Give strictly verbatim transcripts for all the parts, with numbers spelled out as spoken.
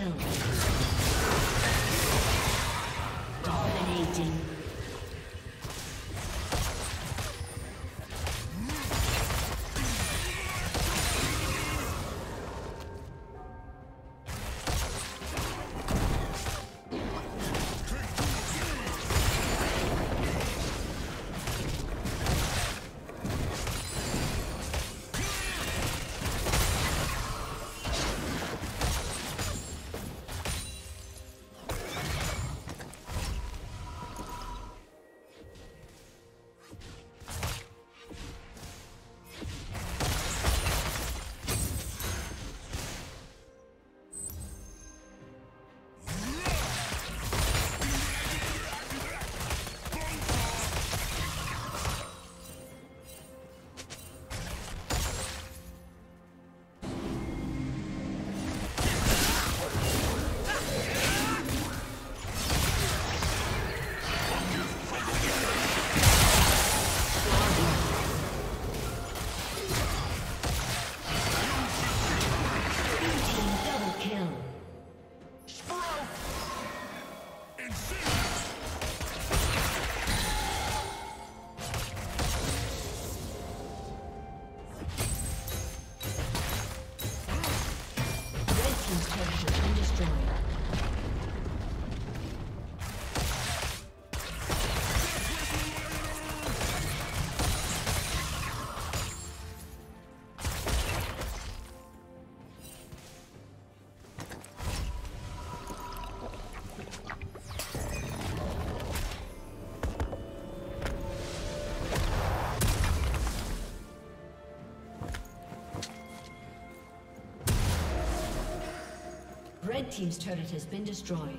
kill. Dominating. Red Team's turret has been destroyed.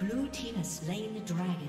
Blue Team has slain the dragon.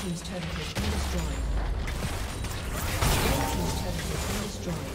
Team's turret has been destroyed. Red Team's turret has been destroyed.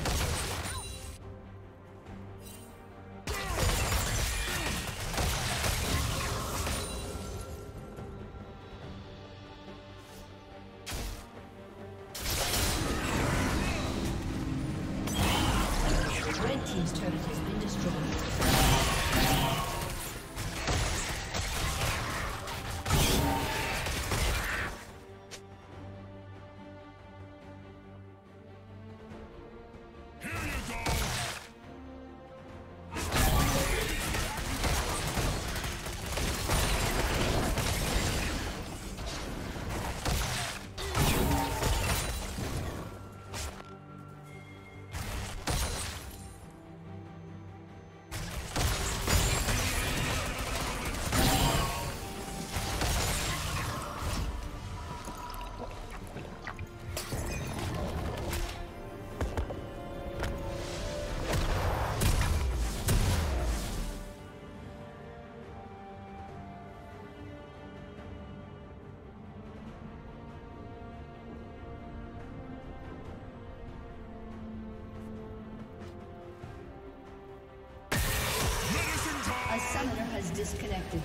summoner has disconnected.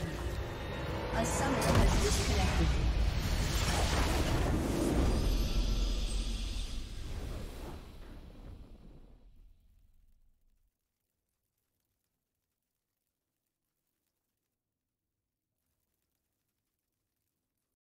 A summoner has disconnected.